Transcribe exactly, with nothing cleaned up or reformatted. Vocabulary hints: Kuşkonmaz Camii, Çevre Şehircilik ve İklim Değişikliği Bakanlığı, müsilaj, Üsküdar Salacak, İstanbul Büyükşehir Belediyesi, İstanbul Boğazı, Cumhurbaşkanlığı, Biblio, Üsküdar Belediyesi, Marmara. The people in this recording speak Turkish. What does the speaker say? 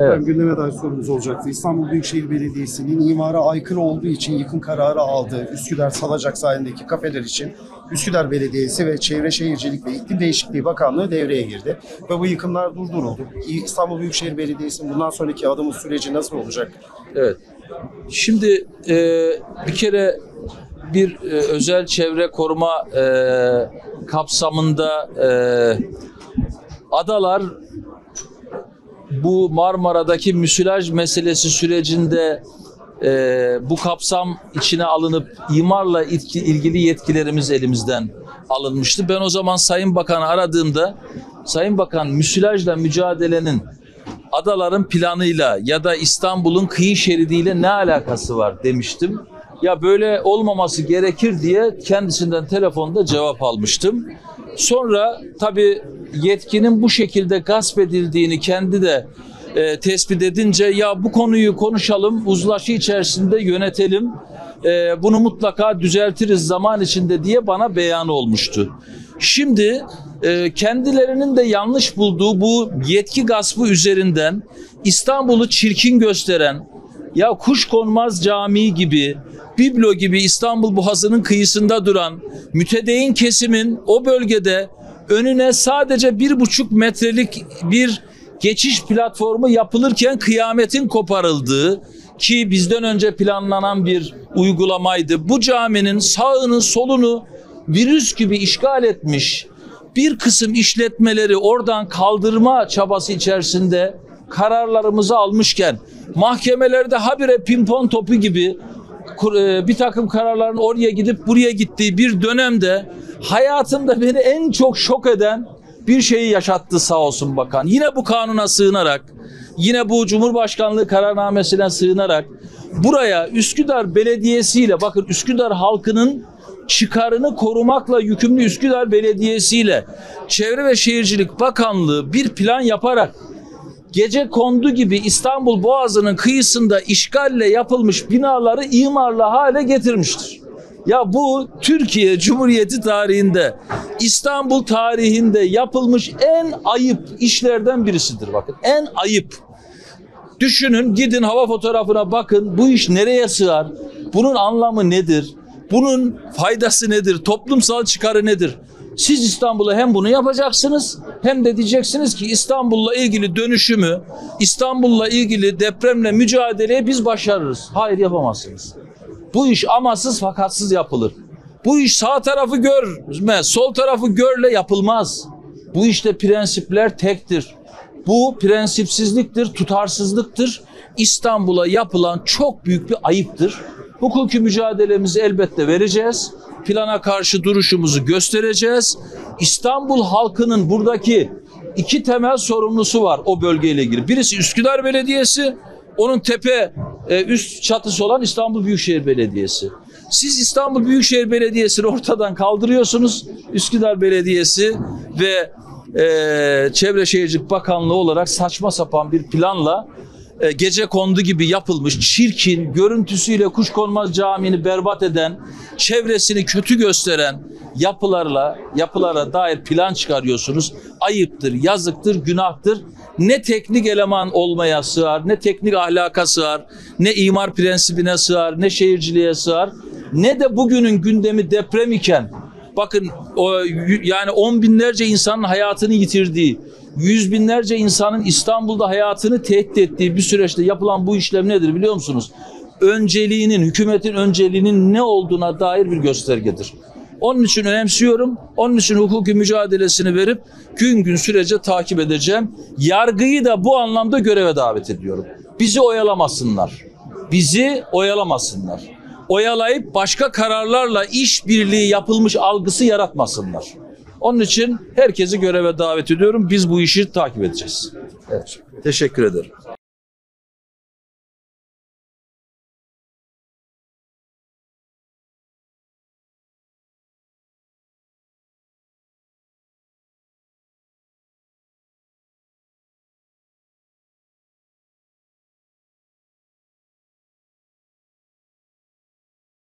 evet. gündeme dair sorumuz olacaktı. İstanbul Büyükşehir Belediyesi'nin imara aykırı olduğu için yıkım kararı aldığı Üsküdar Salacak sahilindeki kafeler için Üsküdar Belediyesi ve Çevre Şehircilik ve İklim Değişikliği Bakanlığı devreye girdi ve bu yıkımlar durduruldu. İstanbul Büyükşehir Belediyesi'nin bundan sonraki adımı süreci nasıl olacak? Evet. Şimdi e, bir kere bir e, özel çevre koruma e, kapsamında e, adalar bu Marmara'daki müsilaj meselesi sürecinde e, bu kapsam içine alınıp imarla ilgili yetkilerimiz elimizden alınmıştı. Ben o zaman Sayın Bakan'ı aradığımda, Sayın Bakan müsilajla mücadelenin adaların planıyla ya da İstanbul'un kıyı şeridiyle ne alakası var demiştim. Ya böyle olmaması gerekir diye kendisinden telefonda cevap almıştım. Sonra tabii yetkinin bu şekilde gasp edildiğini kendi de e, tespit edince ya bu konuyu konuşalım, uzlaşı içerisinde yönetelim, e, bunu mutlaka düzeltiriz zaman içinde diye bana beyan olmuştu. Şimdi e, kendilerinin de yanlış bulduğu bu yetki gaspı üzerinden İstanbul'u çirkin gösteren, ya Kuşkonmaz Camii gibi, Biblio gibi İstanbul Boğazı'nın kıyısında duran mütedeyin kesimin o bölgede önüne sadece bir buçuk metrelik bir geçiş platformu yapılırken kıyametin koparıldığı ki bizden önce planlanan bir uygulamaydı. Bu caminin sağını solunu virüs gibi işgal etmiş bir kısım işletmeleri oradan kaldırma çabası içerisinde kararlarımızı almışken mahkemelerde habire pimpon topu gibi bir takım kararların oraya gidip buraya gittiği bir dönemde hayatımda beni en çok şok eden bir şeyi yaşattı sağ olsun bakan. Yine bu kanuna sığınarak, yine bu Cumhurbaşkanlığı kararnamesine sığınarak buraya Üsküdar Belediyesi ile, bakın Üsküdar halkının çıkarını korumakla yükümlü Üsküdar Belediyesi ile Çevre ve Şehircilik Bakanlığı bir plan yaparak gecekondu gibi İstanbul Boğazı'nın kıyısında işgalle yapılmış binaları imarla hale getirmiştir. Ya bu Türkiye Cumhuriyeti tarihinde, İstanbul tarihinde yapılmış en ayıp işlerden birisidir bakın. En ayıp. Düşünün, gidin hava fotoğrafına bakın. Bu iş nereye sığar? Bunun anlamı nedir? Bunun faydası nedir? Toplumsal çıkarı nedir? Siz İstanbul'a hem bunu yapacaksınız hem de diyeceksiniz ki İstanbul'la ilgili dönüşümü, İstanbul'la ilgili depremle mücadeleyi biz başarırız. Hayır, yapamazsınız. Bu iş amasız fakatsız yapılır. Bu iş sağ tarafı görme, sol tarafı görle yapılmaz. Bu işte prensipler tektir. Bu prensipsizliktir, tutarsızlıktır. İstanbul'a yapılan çok büyük bir ayıptır. Hukuki mücadelemizi elbette vereceğiz. Plana karşı duruşumuzu göstereceğiz. İstanbul halkının buradaki iki temel sorumlusu var o bölgeyle ilgili. Birisi Üsküdar Belediyesi, onun tepe üst çatısı olan İstanbul Büyükşehir Belediyesi. Siz İstanbul Büyükşehir Belediyesi'ni ortadan kaldırıyorsunuz. Üsküdar Belediyesi ve e, Çevre Şehircilik Bakanlığı olarak saçma sapan bir planla gece kondu gibi yapılmış, çirkin, görüntüsüyle Kuşkonmaz Camii'ni berbat eden, çevresini kötü gösteren yapılarla, yapılara dair plan çıkarıyorsunuz. Ayıptır, yazıktır, günahtır. Ne teknik eleman olmaya sığar, ne teknik ahlaka sığar, ne imar prensibine sığar, ne şehirciliğe sığar, ne de bugünün gündemi deprem iken, bakın o, yani on binlerce insanın hayatını yitirdiği, yüz binlerce insanın İstanbul'da hayatını tehdit ettiği bir süreçte yapılan bu işlem nedir biliyor musunuz? Önceliğinin, hükümetin önceliğinin ne olduğuna dair bir göstergedir. Onun için önemsiyorum, onun için hukuki mücadelesini verip gün gün sürece takip edeceğim. Yargıyı da bu anlamda göreve davet ediyorum. Bizi oyalamasınlar, bizi oyalamasınlar. Oyalayıp başka kararlarla işbirliği yapılmış algısı yaratmasınlar. Onun için herkesi göreve davet ediyorum. Biz bu işi takip edeceğiz. Evet. Teşekkür ederim.